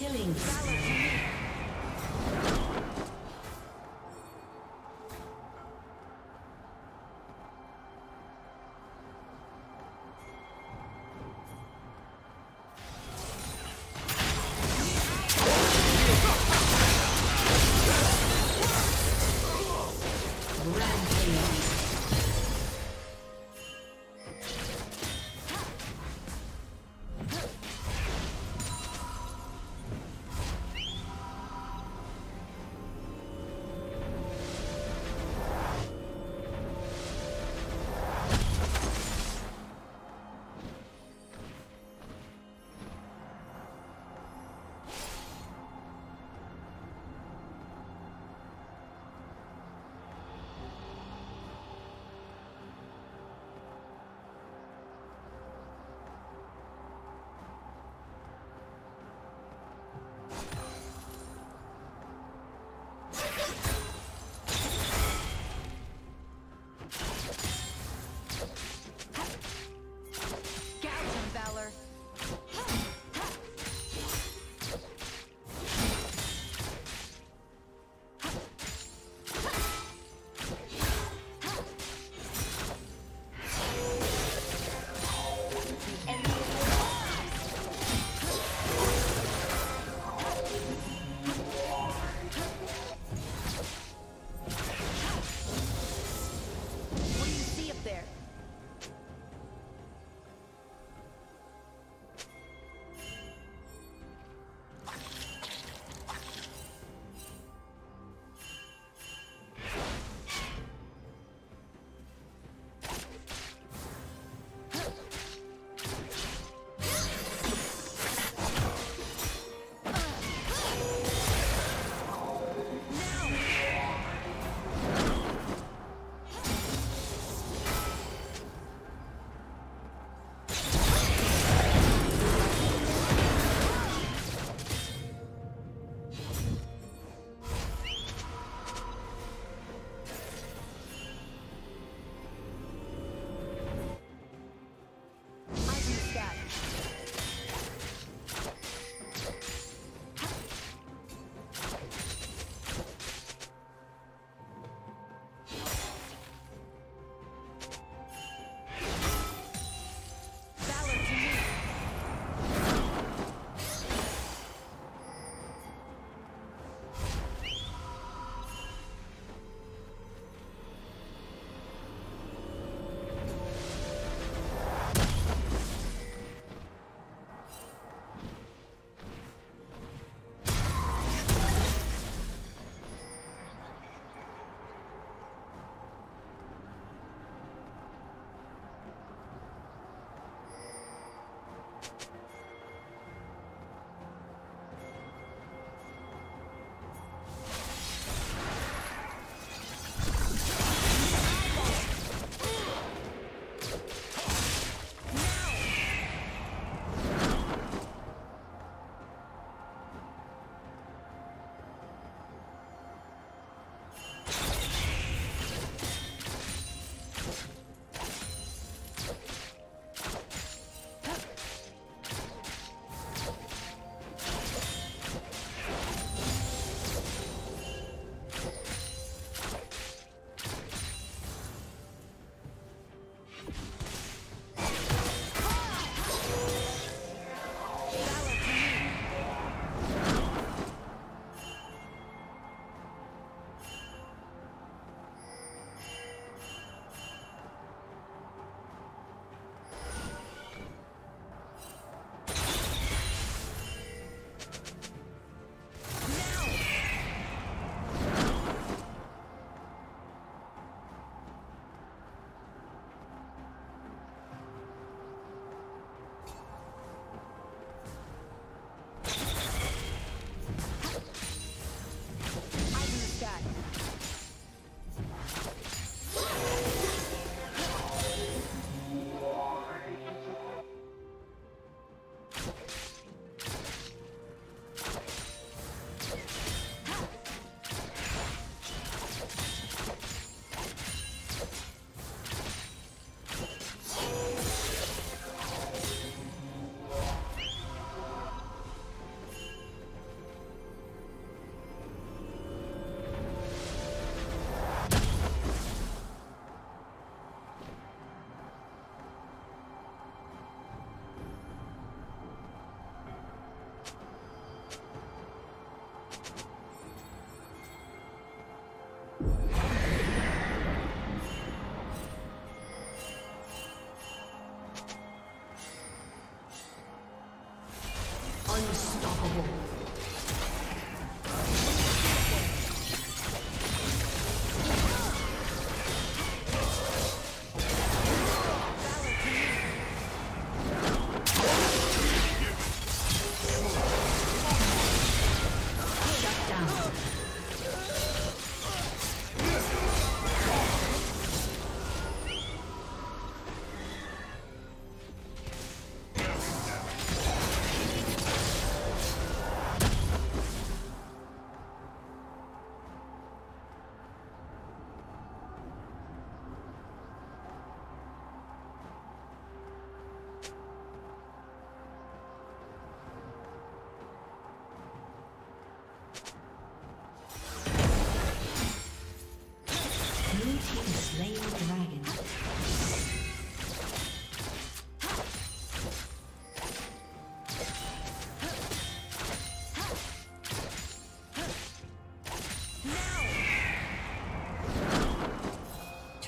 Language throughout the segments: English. Killing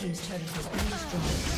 Team's turret has been destroyed.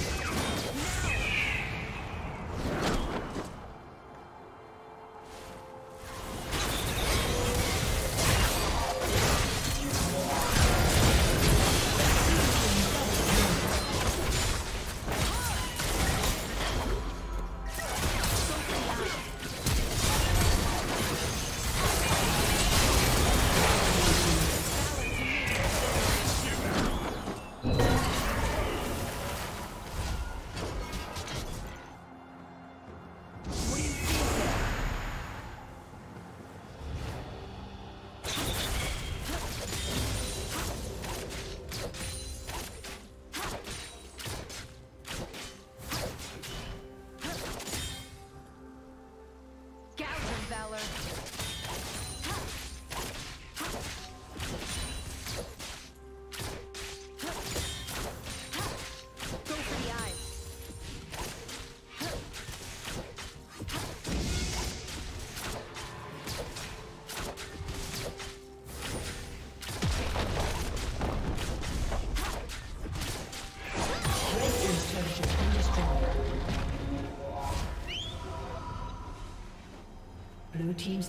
Blue team's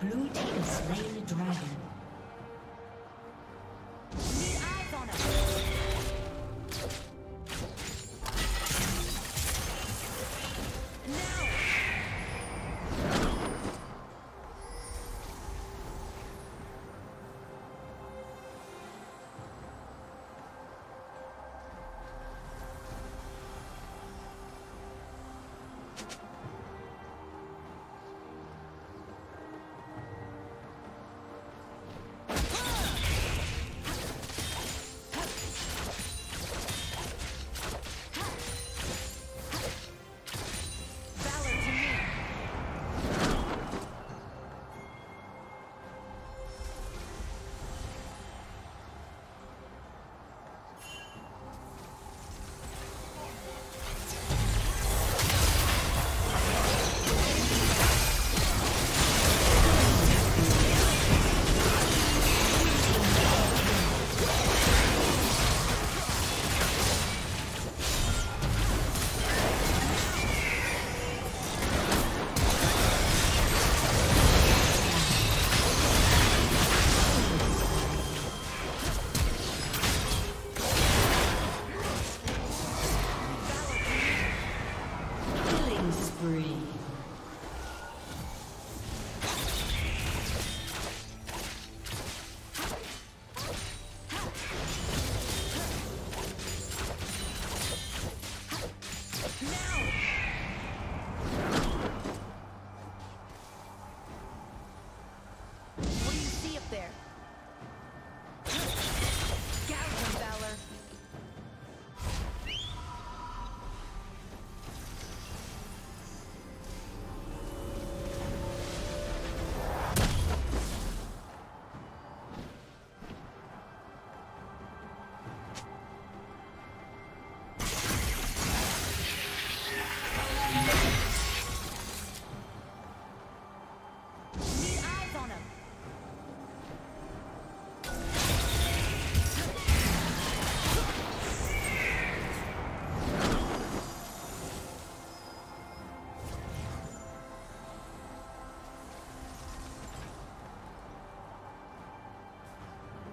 Blue team slain the dragon.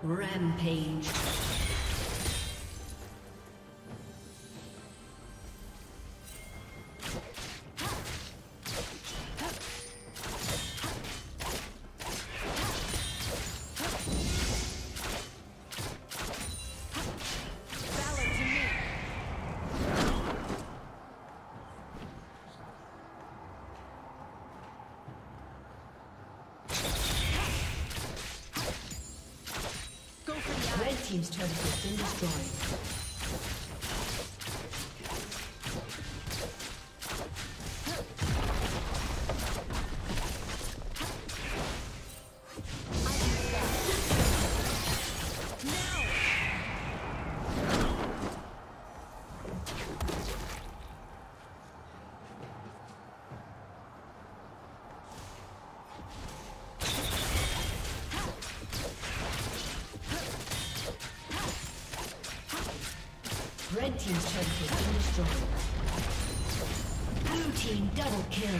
Rampage. Team's turret has been destroyed. Red team's turret has been destroyed. Blue team double kill.